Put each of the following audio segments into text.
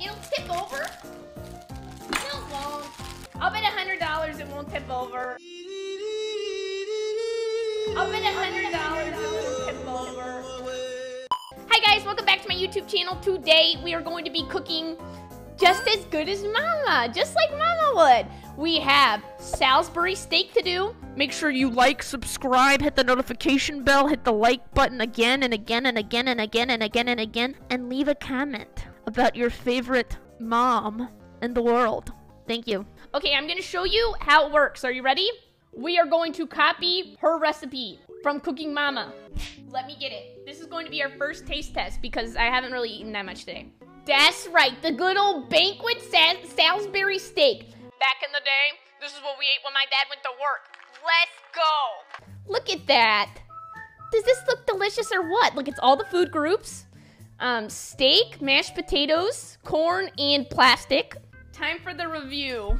It'll tip over. No, it won't. I'll bet $100 it won't tip over. I'll bet $100 it won't tip over. Hi guys, welcome back to my YouTube channel. Today we are going to be cooking just as good as Mama, just like Mama would. We have Salisbury steak to do. Make sure you like, subscribe, hit the notification bell, hit the like button again and again and again and again and again and again, and leave a comment about your favorite mom in the world. Thank you. Okay, I'm gonna show you how it works. Are you ready? We are going to copy her recipe from Cooking Mama. Let me get it. This is going to be our first taste test because I haven't really eaten that much today. That's right, the good old Banquet Salisbury steak. Back in the day, this is what we ate when my dad went to work. Let's go. Look at that. Does this look delicious or what? Look, it's all the food groups. Steak, mashed potatoes, corn, and plastic. Time for the review.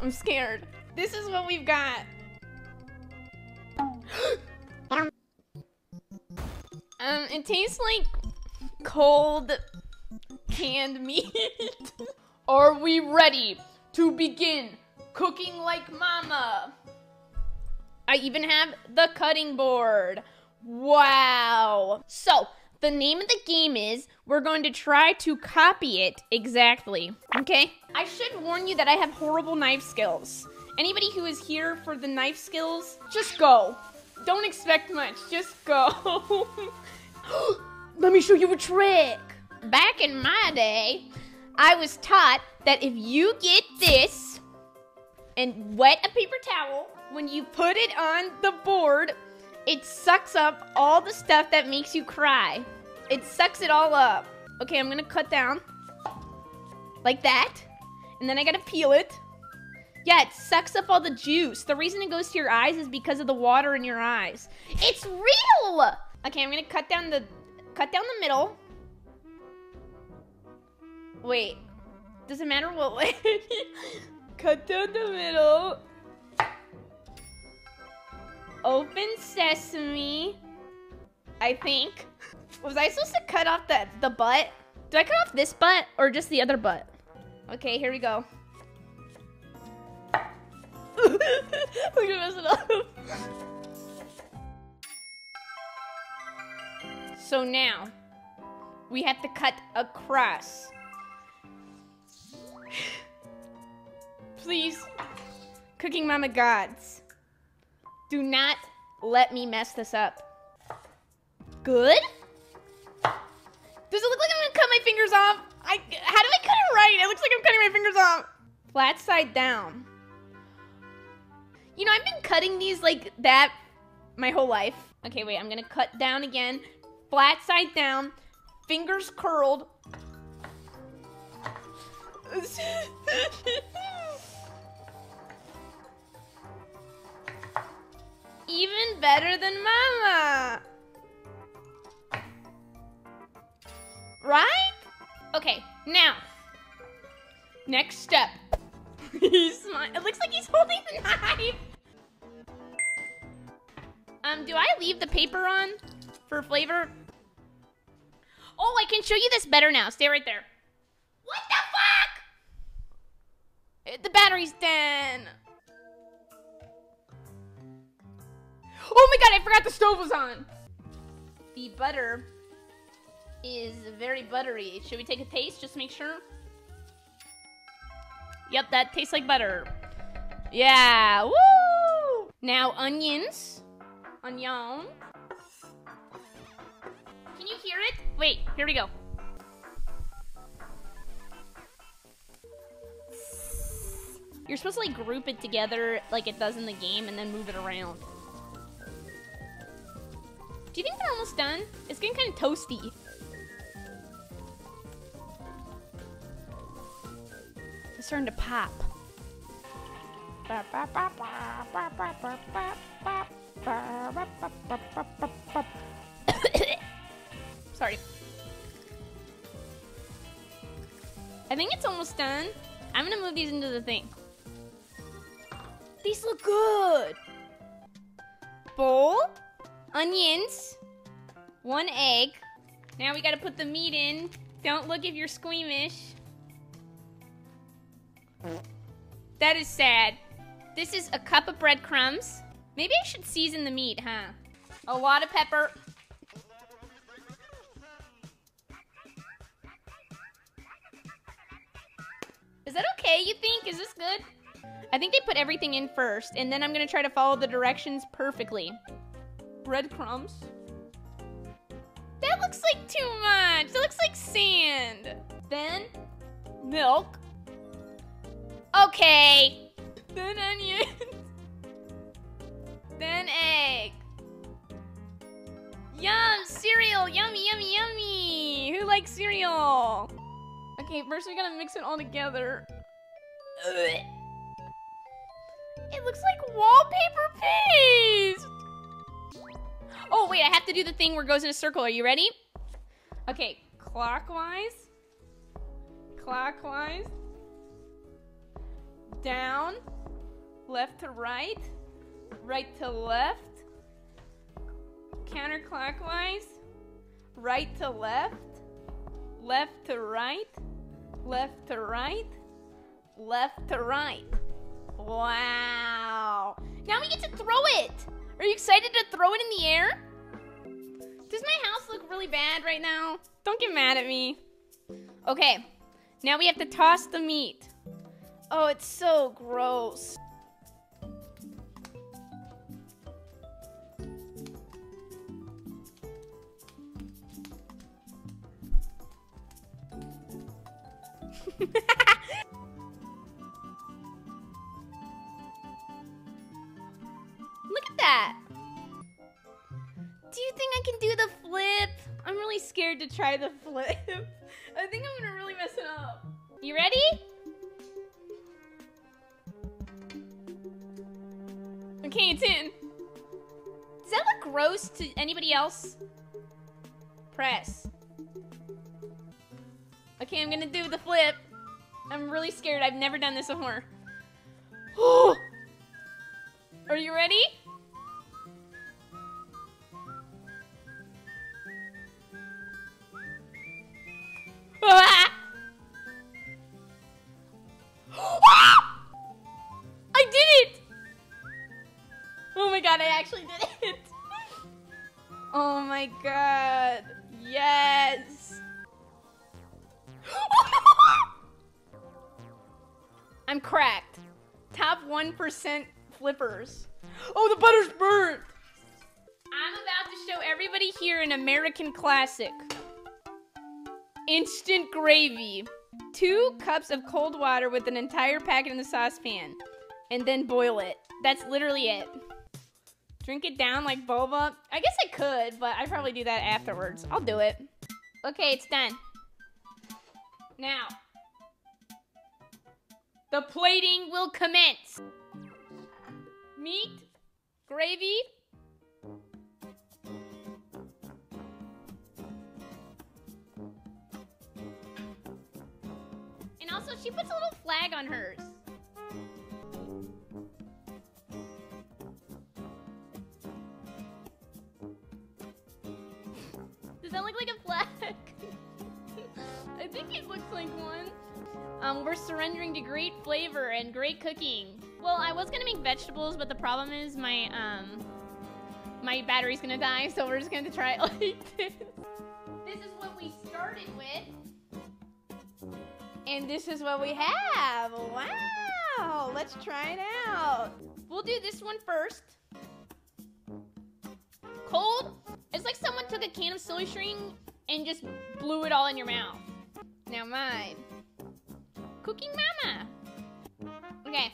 I'm scared. This is what we've got. It tastes like cold canned meat. Are we ready to begin cooking like Mama? I even have the cutting board. Wow. So, the name of the game is, we're going to try to copy it exactly, okay? I should warn you that I have horrible knife skills. Anybody who is here for the knife skills, just go. Don't expect much, just go. Let me show you a trick. Back in my day, I was taught that if you get this and wet a paper towel, when you put it on the board, it sucks up all the stuff that makes you cry. It sucks it all up. Okay, I'm gonna cut down like that, and then I gotta peel it. Yeah, it sucks up all the juice. The reason it goes to your eyes is because of the water in your eyes. It's real! Okay, I'm gonna cut down the middle. Wait, doesn't matter what way. Cut down the middle. Open sesame, I think. Was I supposed to cut off the butt? Did I cut off this butt or just the other butt? Okay, here we go. We're gonna mess it up. So now, we have to cut across. Please, Cooking Mama gods. Do not let me mess this up. Good? Does it look like I'm gonna cut my fingers off? How do I cut it right? It looks like I'm cutting my fingers off. Flat side down. You know, I've been cutting these like that my whole life. Okay, wait, I'm gonna cut down again. Flat side down, fingers curled. Even better than Mama. Right? Okay, now. Next step. He's smiling. It looks like he's holding the knife. Do I leave the paper on for flavor? Oh, I can show you this better now. Stay right there. What the fuck? The battery's dead. Oh my god, I forgot the stove was on! The butter is very buttery. Should we take a taste just to make sure? Yep, that tastes like butter. Yeah, woo! Now onions. Onion. Can you hear it? Wait, here we go. You're supposed to like group it together like it does in the game and then move it around. Do you think they're almost done? It's getting kind of toasty. It's starting to pop. Sorry. I think it's almost done. I'm gonna move these into the thing. These look good. Bowl. Onions, 1 egg. Now we gotta put the meat in Don't look if you're squeamish. That is sad. This is a cup of breadcrumbs. Maybe I should season the meat, huh? A lot of pepper. Is that okay, you think? Is this good? I think they put everything in first, and then I'm gonna try to follow the directions perfectly. Breadcrumbs. That looks like too much. That looks like sand. Then, milk. Okay. Then onions. Then egg. Yum, cereal, yummy, yummy, yummy. Who likes cereal? Okay, first we gotta mix it all together. Ugh. It looks like wallpaper paste. Oh, wait, I have to do the thing where it goes in a circle. Are you ready? Okay, clockwise. Clockwise. Down. Left to right. Right to left. Counterclockwise. Right to left. Left to right. Left to right. Left to right. Wow. Now we get to throw it. Are you excited to throw it in the air? Does my house look really bad right now? Don't get mad at me. Okay, now we have to toss the meat. Oh, it's so gross. Do you think I can do the flip? I'm really scared to try the flip. I think I'm gonna really mess it up. You ready? Okay, it's in. Does that look gross to anybody else? Press. Okay, I'm gonna do the flip. I'm really scared. I've never done this before. Oh! Are you ready? I actually did it. Oh my god. Yes. I'm cracked. Top 1% flippers. Oh, the butter's burnt. I'm about to show everybody here an American classic. Instant gravy. 2 cups of cold water with an entire packet in the saucepan. And then boil it. That's literally it. Drink it down like boba. I guess I could, but I probably do that afterwards. I'll do it. Okay, it's done. Now, the plating will commence. Meat, gravy. And also, she puts a little flag on hers. We're surrendering to great flavor and great cooking. Well, I was gonna make vegetables, but the problem is my my battery's gonna die, so we're just gonna try it like this. This is what we started with, and this is what we have. Wow! Let's try it out. We'll do this one first. Cold. It's like someone took a can of soy string and just blew it all in your mouth. Now mine. Cooking Mama. Okay.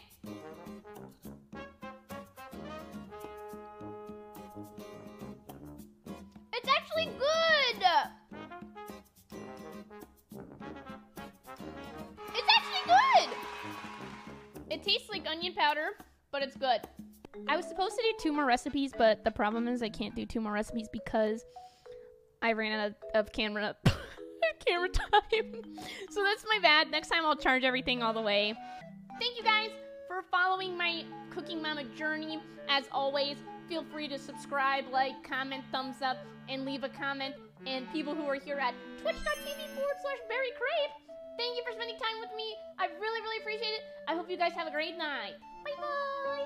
It's actually good. It's actually good. It tastes like onion powder, but it's good. I was supposed to do 2 more recipes, but the problem is I can't do 2 more recipes because I ran out of camera time. So that's my bad. Next time I'll charge everything all the way. Thank you guys for following my Cooking Mama journey. As always, feel free to subscribe, like, comment, thumbs up, and leave a comment. and people who are here at twitch.tv/Berry Crepe. Thank you for spending time with me. I really appreciate it. I hope you guys have a great night. Bye-bye.